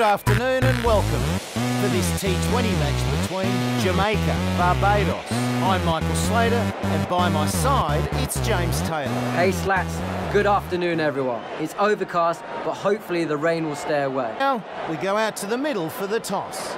Good afternoon and welcome to this T20 match between Jamaica, Barbados. I'm Michael Slater and by my side, it's James Taylor. Hey Slats, good afternoon everyone. It's overcast, but hopefully the rain will stay away. Now, we go out to the middle for the toss.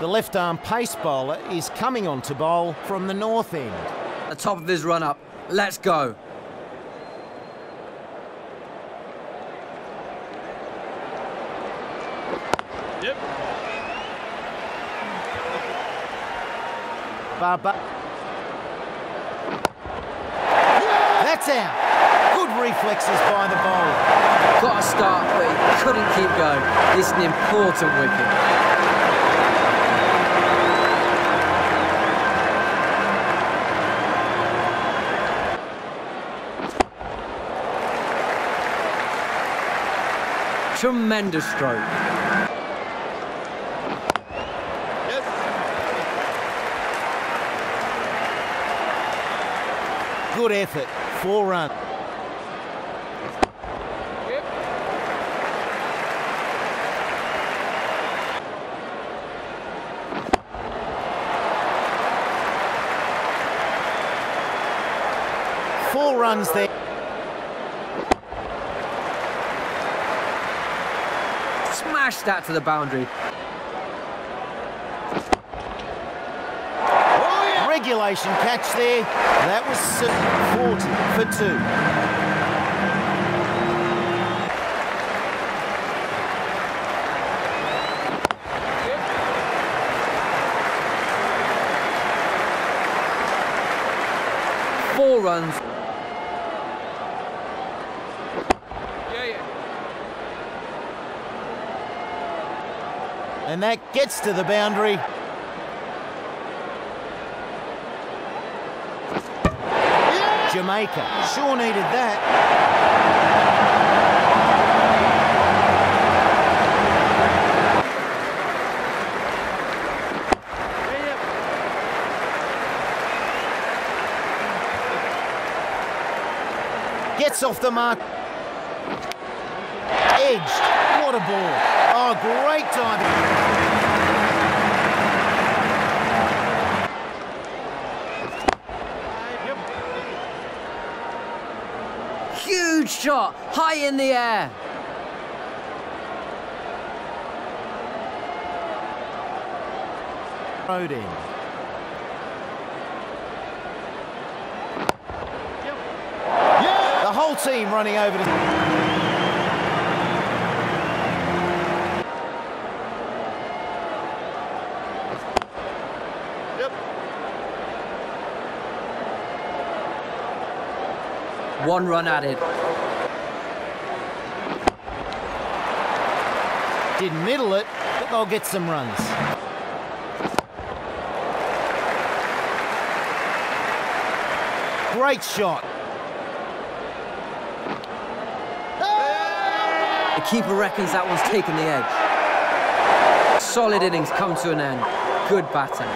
The left-arm pace bowler is coming on to bowl from the north end. The top of his run-up. Let's go. Yep. That's out. Good reflexes by the bowler. Got a start, but he couldn't keep going. It's an important wicket. Tremendous stroke. Yes. Good effort. 4 runs. Yep. Four runs there. Smash that to the boundary. Oh, yeah. Regulation catch there. That was 40 for 2. Yeah. 4 runs. And that gets to the boundary. Yeah. Jamaica sure needed that. Yeah. Gets off the mark. Edged. What a ball. Oh, great timing. Huge shot, high in the air. Rodin. Yep. Yeah. The whole team running over to... One run added. Didn't middle it, but they'll get some runs. Great shot. The keeper reckons that one's taken the edge. Solid innings come to an end. Good batting.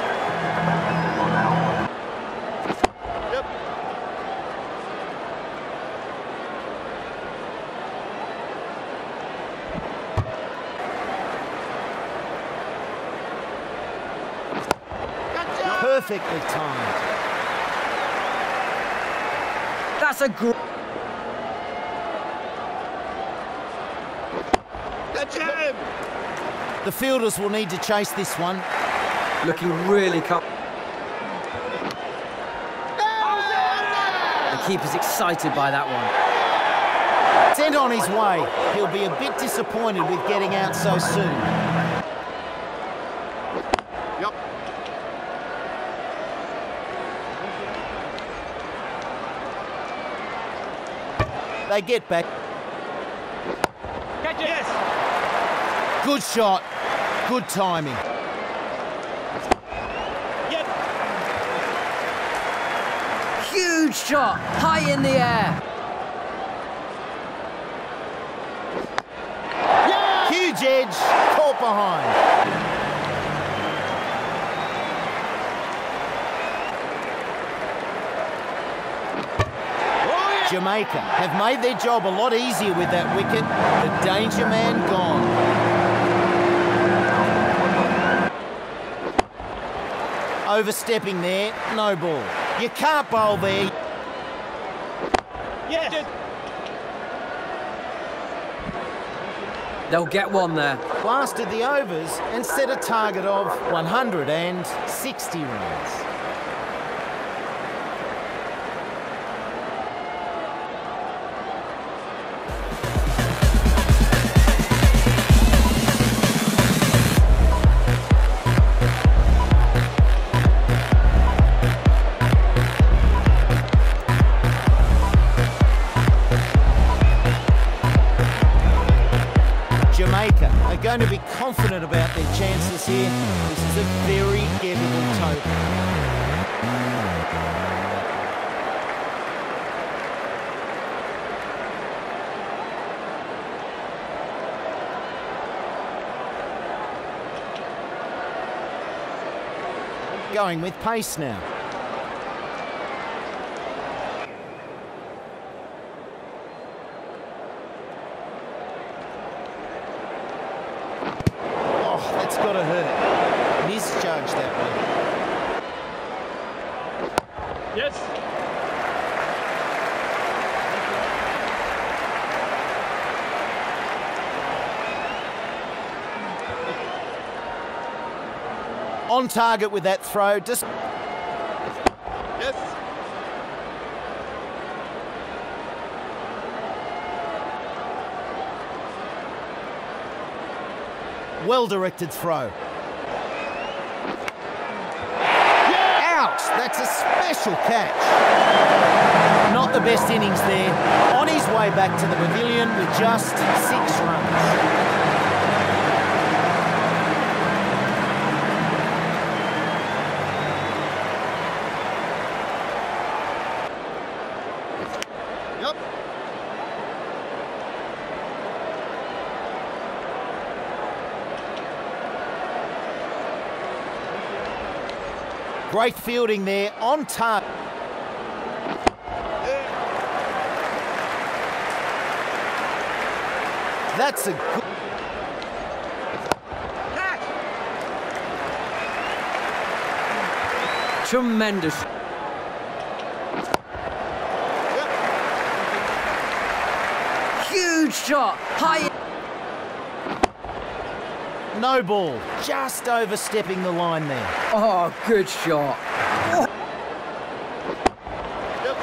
Perfectly timed. That's a great... Catch him! The fielders will need to chase this one. Looking really comfortable. The keeper's excited by that one. Sent on his way. He'll be a bit disappointed with getting out so soon. They get back. Catch it. Yes. Good shot. Good timing. Yep. Huge shot, high in the air. Yeah. Huge edge, caught behind. Jamaica have made their job a lot easier with that wicket. The danger man gone. Overstepping there, no ball. You can't bowl there. Yes. They'll get one there. Blasted the overs and set a target of 160 runs. Going to be confident about their chances here. This is a very gettable total. Going with pace now. On target with that throw, just... Yes. Well-directed throw. Yeah. Ouch! That's a special catch. Not the best innings there. On his way back to the pavilion with just 6 runs. Great fielding there, on target. Yeah. That's a good... Catch. Tremendous. Yeah. Huge shot, high... No ball, just overstepping the line there. Oh, good shot. Yep.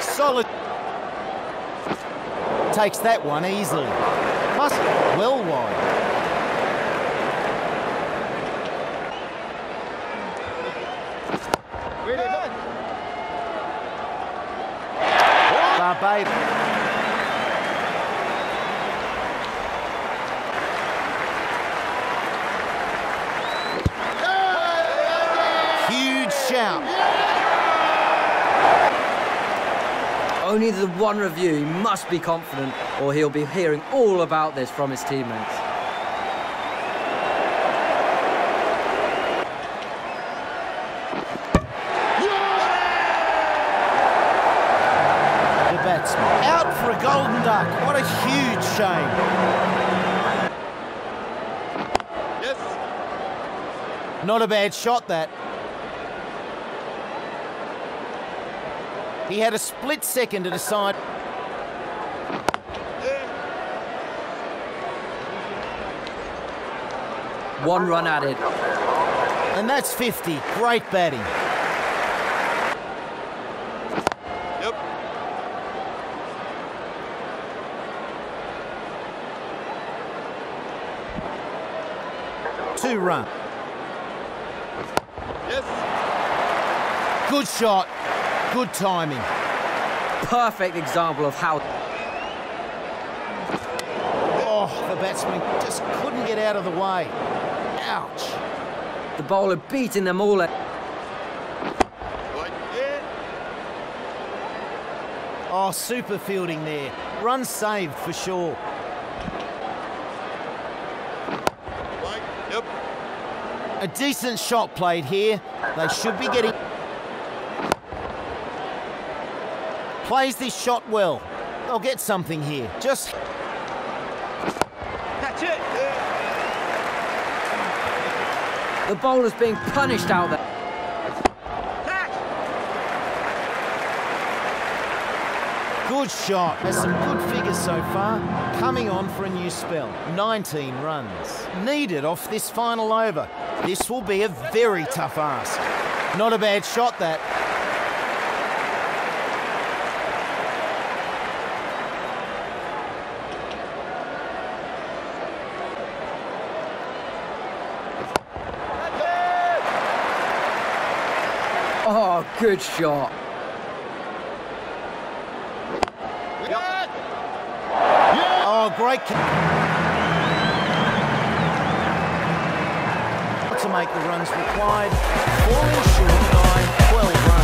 Solid. Takes that one easily. Must well wide. Really good. Barbados. Only the one review, he must be confident, or he'll be hearing all about this from his teammates. Yeah! The batsman out for a golden duck. What a huge shame. Yes. Not a bad shot, that. He had a split second to decide. Yeah. 1 run added. And that's 50. Great batting. Yep. 2 run. Yes. Good shot. Good timing. Perfect example of how... Oh, the batsman just couldn't get out of the way. Ouch. The bowler beating them all out. Oh, super fielding there. Run saved for sure. Yep. A decent shot played here. They should be getting... Plays this shot well. They'll get something here. Just... Catch it! The bowler's being punished out there. Good shot. There's some good figures so far. Coming on for a new spell. 19 runs. Needed off this final over. This will be a very tough ask. Not a bad shot, that. Oh, good shot. Yep. Yeah. Oh, great. To make the runs required. Falling short by 12 runs.